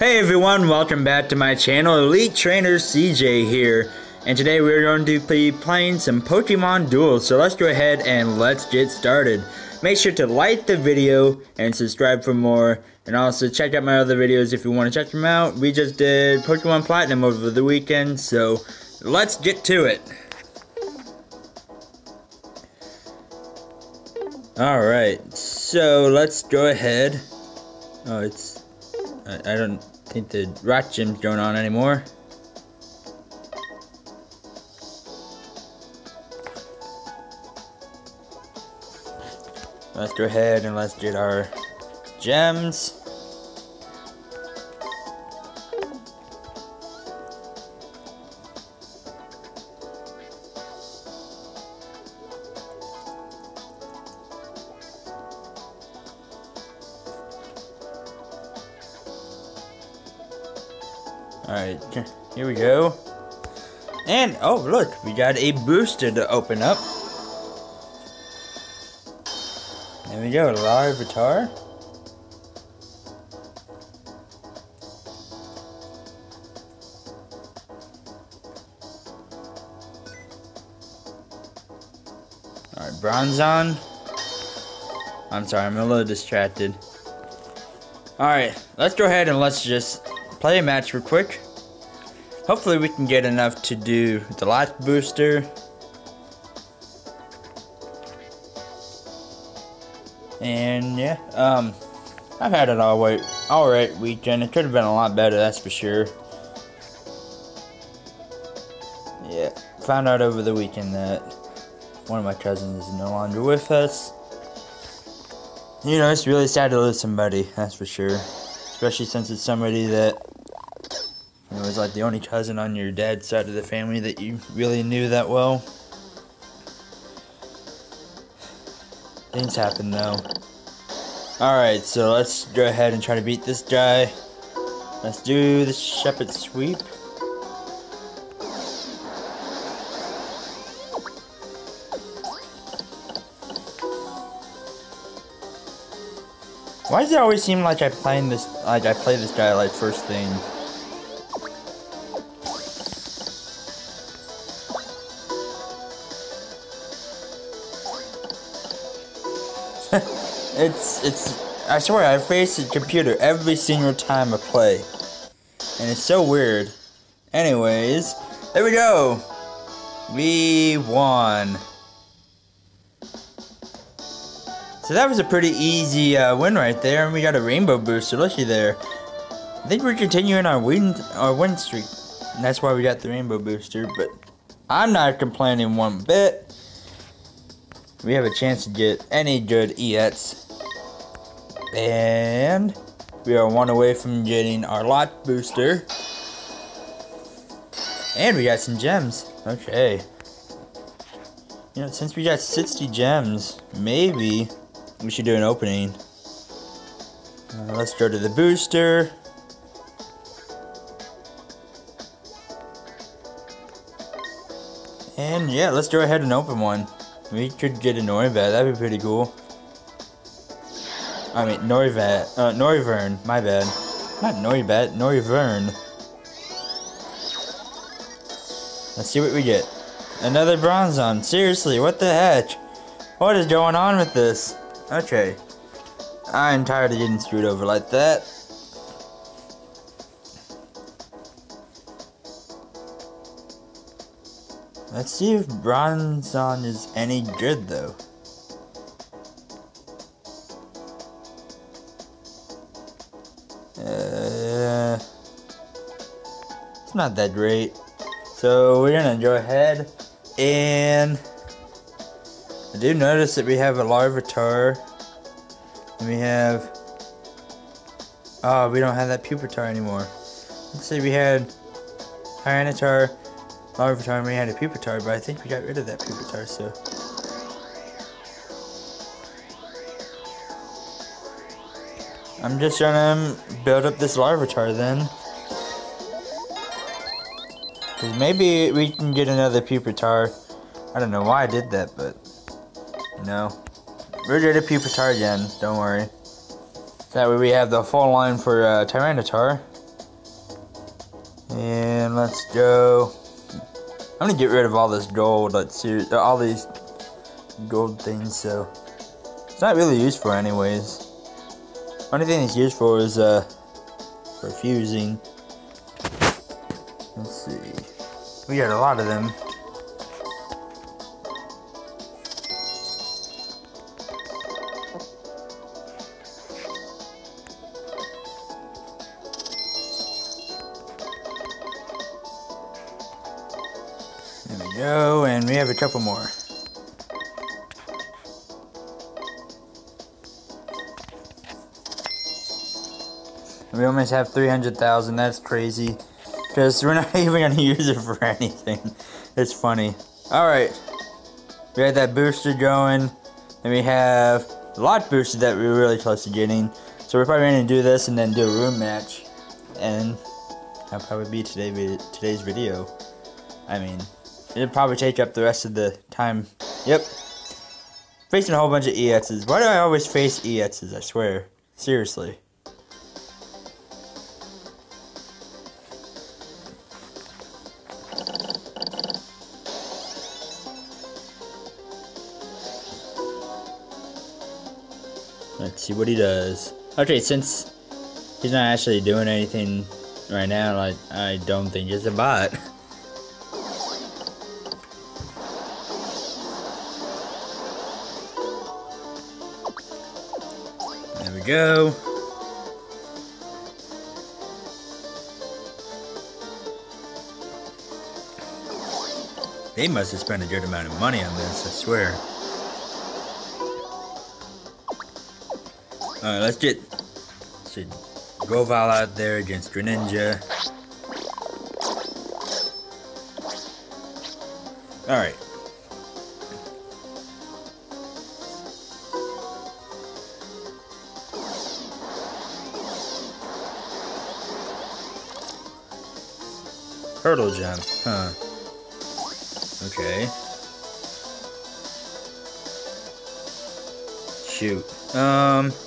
Hey everyone, welcome back to my channel. Elite Trainer CJ here, and today we're going to be playing some Pokemon Duels. So let's go ahead and let's get started. Make sure to like the video and subscribe for more, and also check out my other videos if you want to check them out. We just did Pokemon Platinum over the weekend, so let's get to it. Alright, so let's go ahead. Oh, it's... I don't think the rock gym's going on anymore. Let's go ahead and let's get our gems. Alright, here we go. And, oh look, we got a booster to open up. There we go, Larvitar. Alright, Bronzong. I'm sorry, I'm a little distracted. Alright, let's go ahead and let's just play a match real quick. Hopefully we can get enough to do the last booster. And yeah, I've had an all right weekend. It could have been a lot better, that's for sure. Yeah, found out over the weekend that one of my cousins is no longer with us. You know, it's really sad to lose somebody, that's for sure. Especially since it's somebody that, you know, is like the only cousin on your dad's side of the family that you really knew that well. Things happen though. Alright, so let's go ahead and try to beat this guy. Let's do the Shuppet sweep. Why does it always seem like I play this guy like first thing? I swear I face the computer every single time I play. And it's so weird. Anyways, there we go. We won. So that was a pretty easy win right there, and we got a rainbow booster. Looky there. I think we're continuing our win streak, and that's why we got the rainbow booster, but I'm not complaining one bit. We have a chance to get any good EX. And we are one away from getting our lot booster. And we got some gems. Okay. You know, since we got 60 gems, maybe we should do an opening. Let's go to the booster. And yeah, let's go ahead and open one. We could get a Noivern, that'd be pretty cool. I mean, Noivern, my bad. Not Noibat, Noivern. Let's see what we get. Another Bronzong, seriously, what the heck? What is going on with this? Okay. I'm tired of getting screwed over like that. Let's see if Bronzong is any good though. It's not that great. So we're gonna go ahead and I do notice that we have a Larvitar. And we have... Oh, we don't have that Pupitar anymore. Let's see, we had Tyranitar, Larvitar, and we had a Pupitar, but I think we got rid of that Pupitar, so... I'm just gonna build up this Larvitar then. Cause maybe we can get another Pupitar. I don't know why I did that, but... No. We're good at Pupitar again, don't worry. That way we have the full line for Tyranitar. And let's go. I'm gonna get rid of all this gold. Let's see, all these gold things. So it's not really useful, anyways. Only thing it's used for is for fusing. Let's see. We got a lot of them. There we go, and we have a couple more. We almost have 300,000. That's crazy, because we're not even gonna use it for anything. It's funny. All right, we had that booster going, and we have a lot booster that we were really close to getting. So we're probably gonna do this and then do a room match, and that'll probably be today's video. I mean, it'll probably take up the rest of the time. Yep. Facing a whole bunch of EXs. Why do I always face EXs? I swear. Seriously. Let's see what he does. Okay, since he's not actually doing anything right now, like, I don't think it's a bot. Go. They must have spent a good amount of money on this, I swear. Alright, let's get Grovyle out there against Greninja. Alright. Hurdle jump, huh? Okay. Shoot. There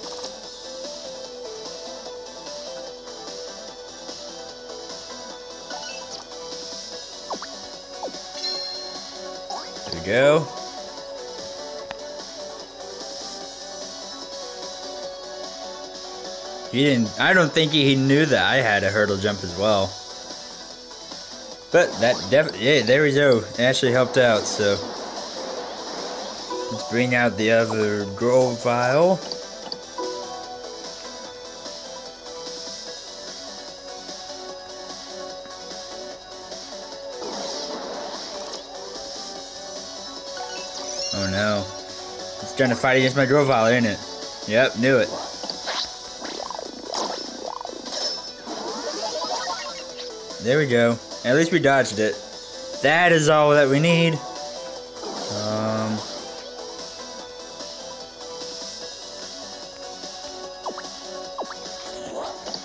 we go. He didn't. I don't think he knew that I had a hurdle jump as well. But that definitely, yeah, there we go. It actually helped out, so. Let's bring out the other Grovyle. Oh no. It's trying to fight against my Grovyle, isn't it? Yep, knew it. There we go. At least we dodged it. That is all that we need.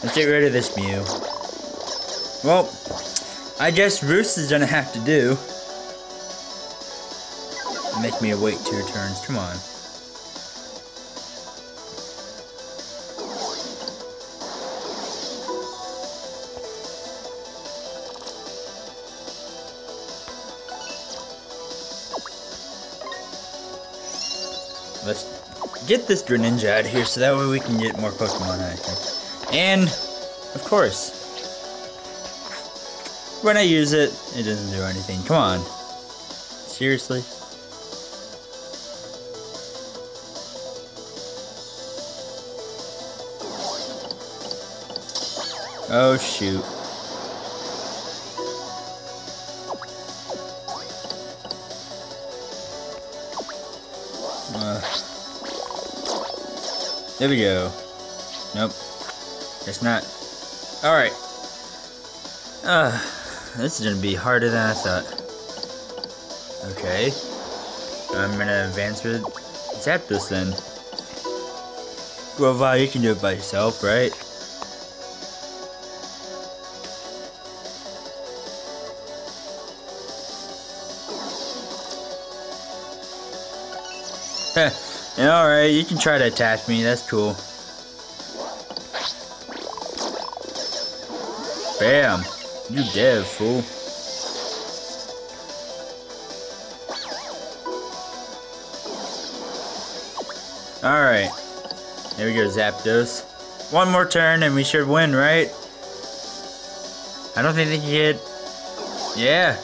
Let's get rid of this Mew. Well, I guess Roost is gonna have to do. Make me wait 2 turns. Come on. Let's get this Greninja out of here so that way we can get more Pokemon action. And, of course, when I use it, it doesn't do anything. Come on. Seriously? Oh, shoot. There we go. Nope. It's not. Alright. This is gonna be harder than I thought. Okay. I'm gonna advance with Zapdos then. Grovyle, you can do it by yourself, right? Alright, you can try to attack me, that's cool. Bam! You dead, fool. Alright. There we go, Zapdos. One more turn and we should win, right? I don't think they can get... Yeah.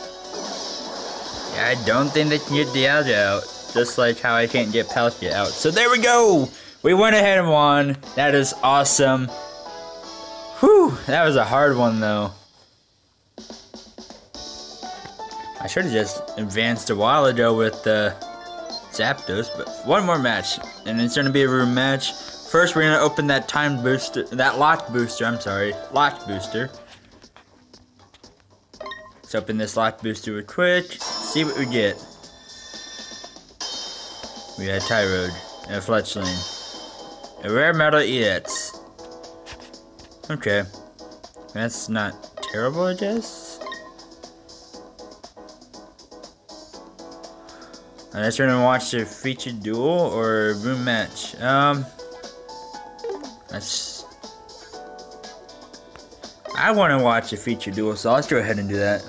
I don't think they can get Dialga out. Just like how I can't get Palkia out. So there we go! We went ahead and won. That is awesome. Whew, that was a hard one though. I should have just advanced a while ago with the Zapdos, but one more match, and it's gonna be a rematch. First, we're gonna open that time booster, that lock booster, I'm sorry, lock booster. Let's open this lock booster real quick, see what we get. We got Tyroid and a Fletchling. A rare metal EX. Okay. That's not terrible, I guess. Unless we're gonna watch the featured duel or room match. I wanna watch a featured duel, so let's go ahead and do that.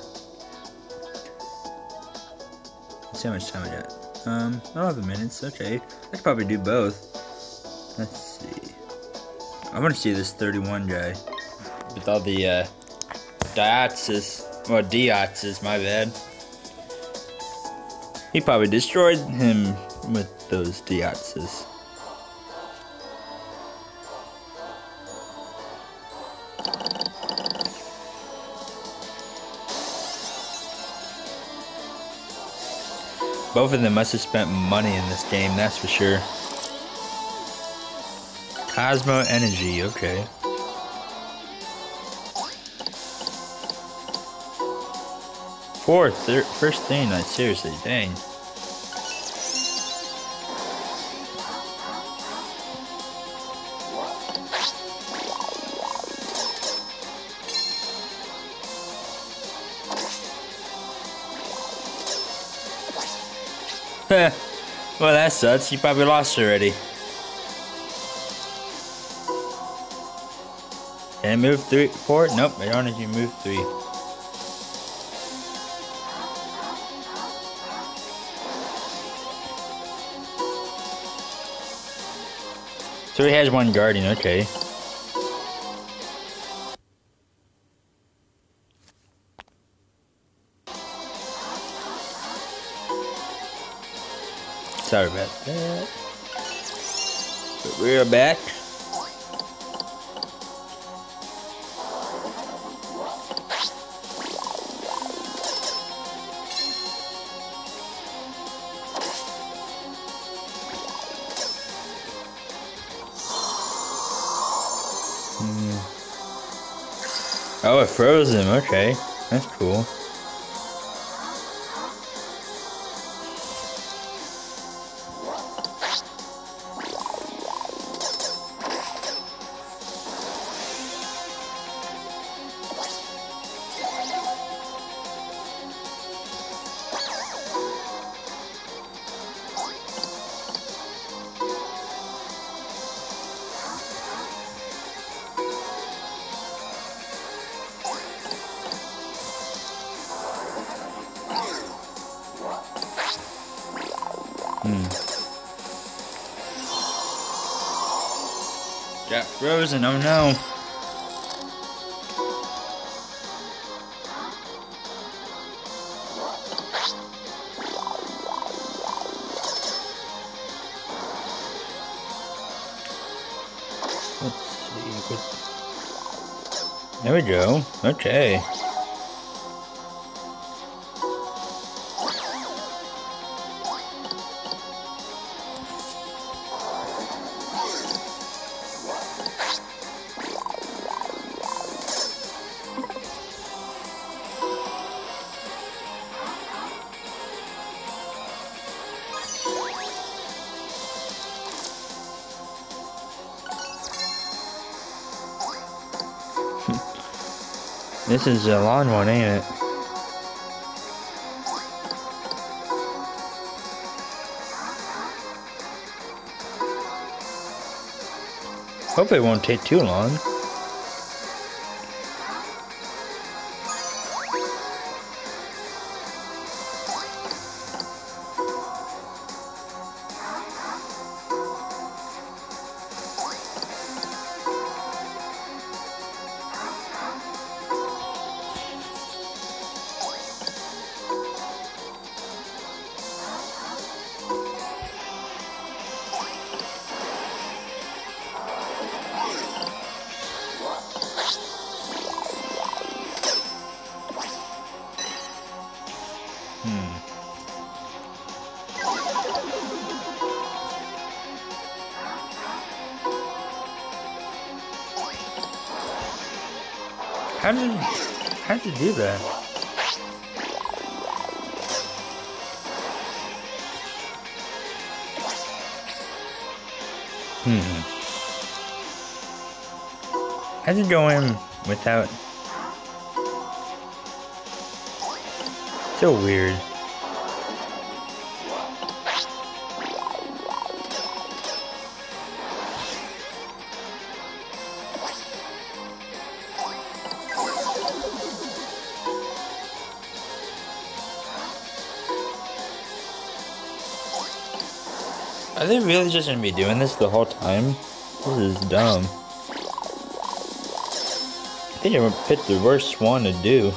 Let's see how much time I got. 11 minutes, okay. I could probably do both. Let's see. I want to see this 31 guy. With all the, Deoxys, my bad. He probably destroyed him with those Deoxys. Both of them must have spent money in this game, that's for sure. Cosmo Energy, okay. First thing, like seriously, dang. Well, that sucks. You probably lost already. Can I move 3, 4? Nope, I don't think you move 3. So he has one guardian, okay. Sorry about that. But we're back. Oh, it froze him. Okay, that's cool. Got frozen, oh no. Let's see. There we go. Okay. This is a long one, ain't it? Hope it won't take too long. How'd you do that? How'd you go in without? So weird. Are they really just gonna be doing this the whole time? This is dumb. I think I picked the worst one to do.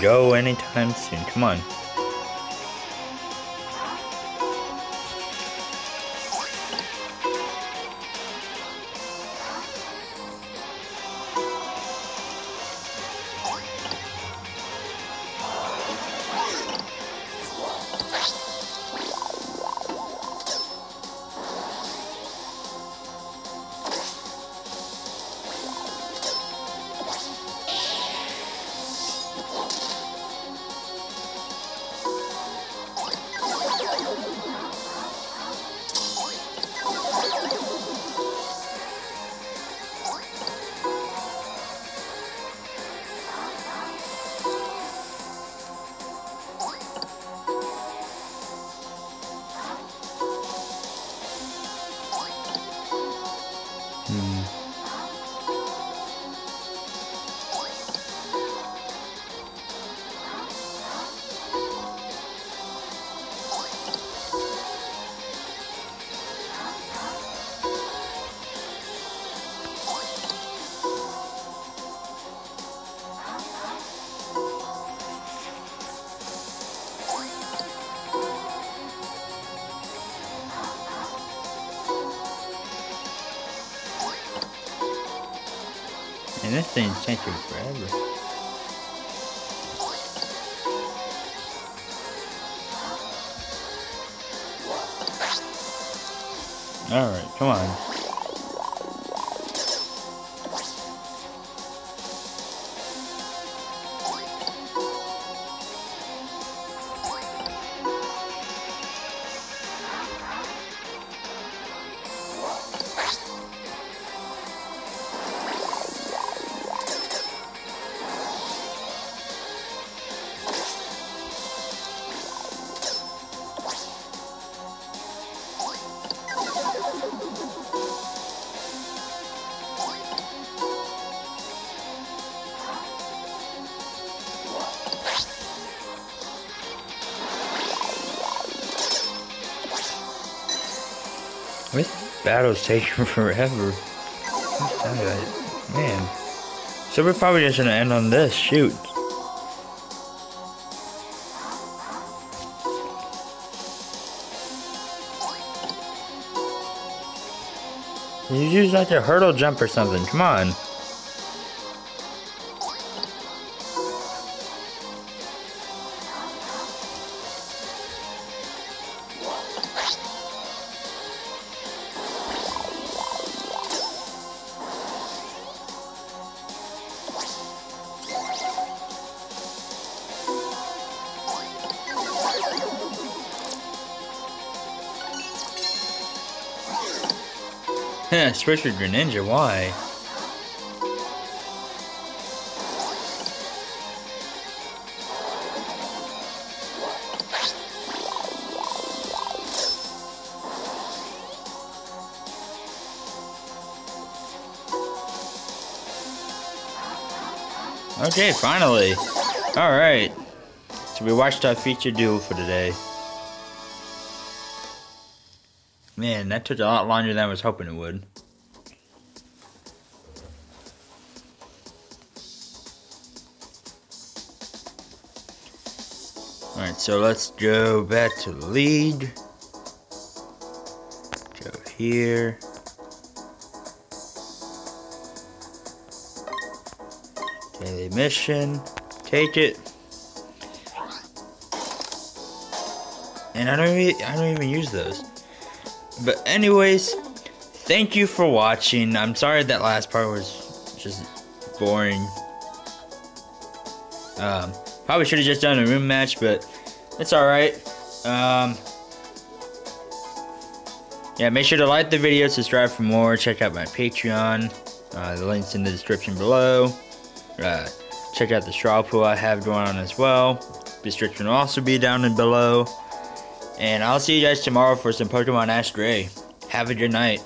Go anytime soon. Come on. And this thing's taking forever. Alright, come on. This battle's taking forever. Man. So we're probably just gonna end on this, shoot. You use like a hurdle jump or something, come on. Switch with Greninja, why? Okay, finally. Alright. So we watched our feature duel for today. Man, that took a lot longer than I was hoping it would. Alright, so let's go back to the league. here. Daily mission. Take it. And I don't even use those. But anyways, thank you for watching. I'm sorry that last part was just boring. Probably should have just done a room match, but it's alright. Yeah, make sure to like the video, subscribe for more, check out my Patreon. The link's in the description below. Check out the straw pool I have going on as well. Description will also be down below. And I'll see you guys tomorrow for some Pokemon Ash Gray. Have a good night.